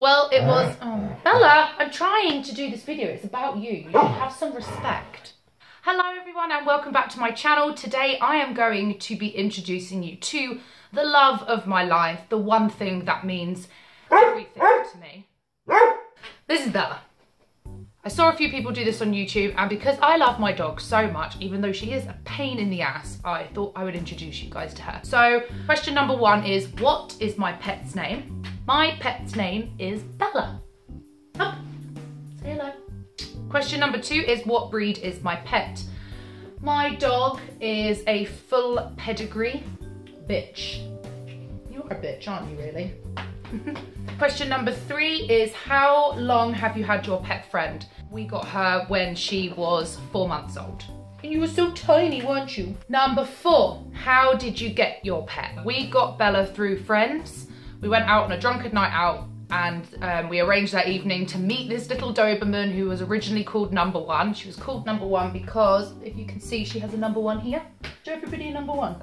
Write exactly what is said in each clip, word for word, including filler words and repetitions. Well, it was... Um, Bella, I'm trying to do this video. It's about you. You should have some respect. Hello, everyone, and welcome back to my channel. Today, I am going to be introducing you to the love of my life, the one thing that means everything to me. This is Bella. I saw a few people do this on YouTube, and because I love my dog so much, even though she is a pain in the ass, I thought I would introduce you guys to her. So, question number one is, what is my pet's name? My pet's name is Bella. Up. Say hello. Question number two is, what breed is my pet? My dog is a full pedigree bitch. You're a bitch, aren't you, really? Question number three is, how long have you had your pet friend? We got her when she was four months old. And you were so tiny, weren't you? Number four, how did you get your pet? We got Bella through friends. We went out on a drunkard night out and um, we arranged that evening to meet this little Doberman who was originally called Number One. She was called Number One because, if you can see, she has a number one here. Show everybody a number one.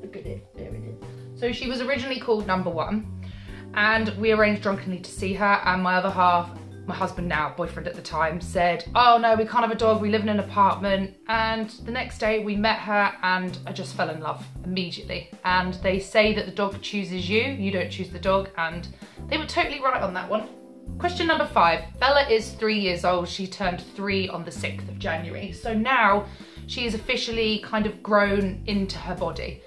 Look at it, there it is. So she was originally called Number One and we arranged drunkenly to see her, and my other half, my husband now, boyfriend at the time, said, oh no, we can't have a dog, we live in an apartment. And the next day we met her and I just fell in love immediately. And they say that the dog chooses you, you don't choose the dog, and they were totally right on that one. Question number five, Bella is three years old. She turned three on the sixth of January. So now she is officially kind of grown into her body.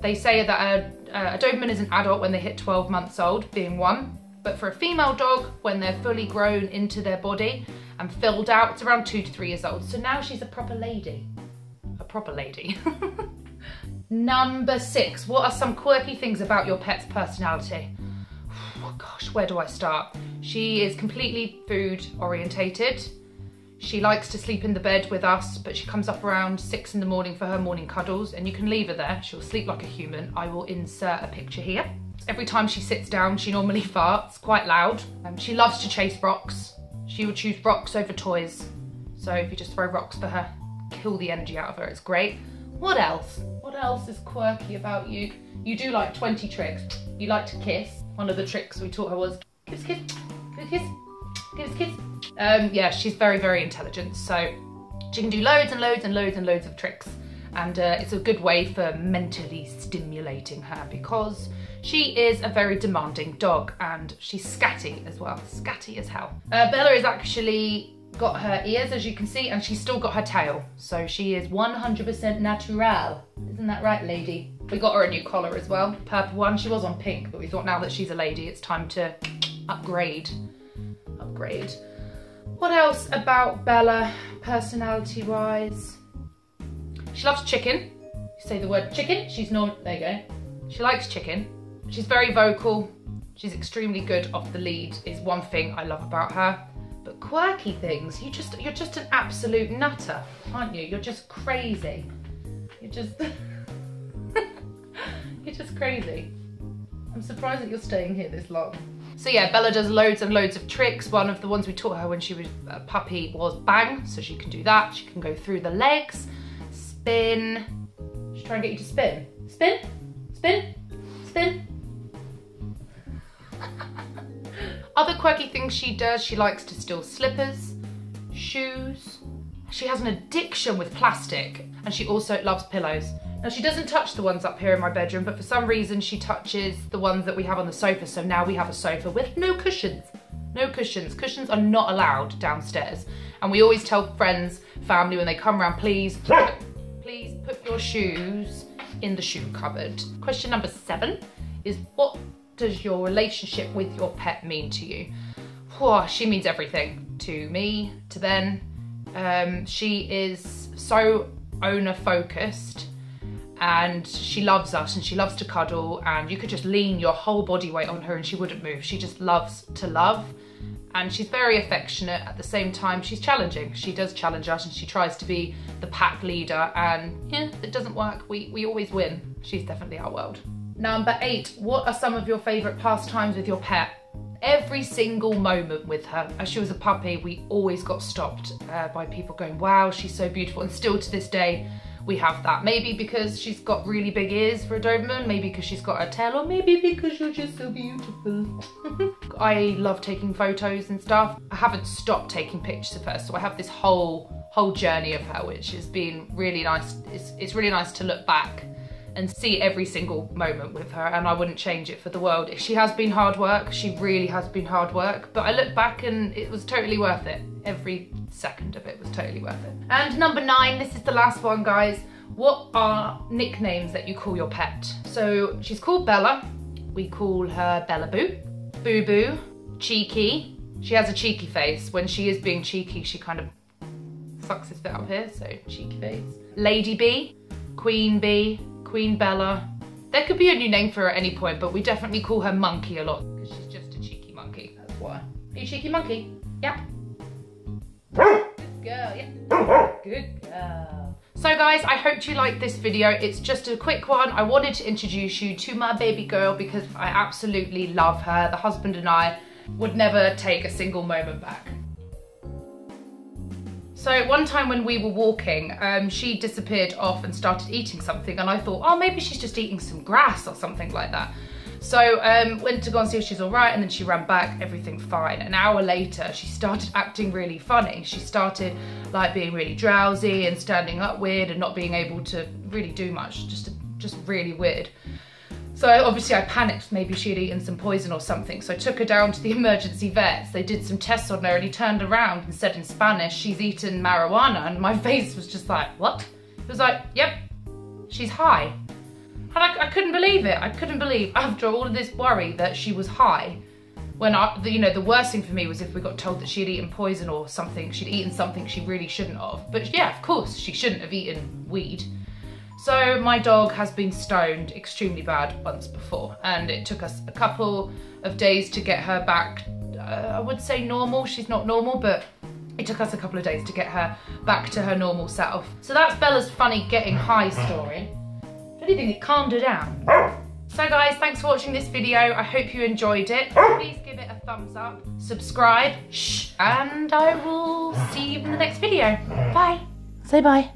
They say that a, a Doberman is an adult when they hit twelve months old, being one. But for a female dog, when they're fully grown into their body and filled out, it's around two to three years old. So now she's a proper lady. A proper lady. Number six, what are some quirky things about your pet's personality? Oh gosh, where do I start? She is completely food orientated. She likes to sleep in the bed with us, but she comes up around six in the morning for her morning cuddles, and you can leave her there. She'll sleep like a human. I will insert a picture here. Every time she sits down, she normally farts quite loud. Um, she loves to chase rocks. She will choose rocks over toys. So if you just throw rocks for her, kill the energy out of her, it's great. What else? What else is quirky about you? You do like twenty tricks. You like to kiss. One of the tricks we taught her was kiss, kiss, kiss, kiss, kiss, kiss. Um, yeah, she's very, very intelligent. So she can do loads and loads and loads and loads of tricks. And uh, it's a good way for mentally stimulating her, because she is a very demanding dog and she's scatty as well, scatty as hell. Uh, Bella has actually got her ears, as you can see, and she's still got her tail. So she is one hundred percent natural. Isn't that right, lady? We got her a new collar as well, purple one. She was on pink, but we thought now that she's a lady, it's time to upgrade, upgrade. What else about Bella, personality-wise? She loves chicken. You say the word chicken, she's normal, there you go. She likes chicken. She's very vocal. She's extremely good off the lead is one thing I love about her. But quirky things, you just, you're just an absolute nutter, aren't you? You're just crazy. You're just, you're just crazy. I'm surprised that you're staying here this long. So yeah, Bella does loads and loads of tricks. One of the ones we taught her when she was a puppy was bang. So she can do that. She can go through the legs. Spin. She's trying to get you to spin. Spin, spin, spin. Other quirky things she does, she likes to steal slippers, shoes. She has an addiction with plastic, and she also loves pillows. Now she doesn't touch the ones up here in my bedroom, but for some reason she touches the ones that we have on the sofa. So now we have a sofa with no cushions. No cushions. Cushions are not allowed downstairs. And we always tell friends, family, when they come around, please, please put your shoes in the shoe cupboard. Question number seven is, what does your relationship with your pet mean to you? Oh, she means everything to me, to them. Um, she is so owner focused and she loves us and she loves to cuddle, and you could just lean your whole body weight on her and she wouldn't move. She just loves to love. And she's very affectionate. At the same time, she's challenging. She does challenge us and she tries to be the pack leader, and yeah, it doesn't work. We, we always win. She's definitely our world. Number eight, what are some of your favorite pastimes with your pet? Every single moment with her. As she was a puppy, we always got stopped uh, by people going, wow, she's so beautiful. And still to this day, we have that. Maybe because she's got really big ears for a Doberman, maybe because she's got a tail, or maybe because you're just so beautiful. I love taking photos and stuff. I haven't stopped taking pictures of her, so I have this whole whole journey of her, which has been really nice. It's, it's really nice to look back and see every single moment with her, and I wouldn't change it for the world. She has been hard work, she really has been hard work, but I look back and it was totally worth it. Every second of it was totally worth it. And number nine, this is the last one, guys. What are nicknames that you call your pet? So she's called Bella. We call her Bella Boo, Boo Boo, Cheeky. She has a cheeky face. When she is being cheeky, she kind of sucks this bit out here, so cheeky face. Lady Bee, Queen Bee, Queen Bella. There could be a new name for her at any point, but we definitely call her Monkey a lot because she's just a cheeky monkey. That's why. Are you cheeky monkey? Yep. Good girl, yep. Good girl. So guys, I hope you liked this video. It's just a quick one. I wanted to introduce you to my baby girl because I absolutely love her. The husband and I would never take a single moment back. So one time when we were walking, um, she disappeared off and started eating something, and I thought, oh, maybe she's just eating some grass or something like that. So um, went to go and see if she's all right, and then she ran back, everything fine. An hour later, she started acting really funny. She started like being really drowsy and standing up weird and not being able to really do much, just, just really weird. So obviously I panicked, maybe she had eaten some poison or something. So I took her down to the emergency vets. They did some tests on her and he turned around and said in Spanish, she's eaten marijuana. And my face was just like, what? It was like, yep, she's high. And I, I couldn't believe it. I couldn't believe after all of this worry that she was high. When I, the, you know, the worst thing for me was if we got told that she had eaten poison or something, she'd eaten something she really shouldn't have. But yeah, of course, she shouldn't have eaten weed. So my dog has been stoned extremely bad once before, and it took us a couple of days to get her back, uh, I would say normal, she's not normal, but it took us a couple of days to get her back to her normal self. So that's Bella's funny getting high story. If anything, it calmed her down. So guys, thanks for watching this video, I hope you enjoyed it. Please give it a thumbs up, subscribe, shh, and I will see you in the next video. Bye. Say bye.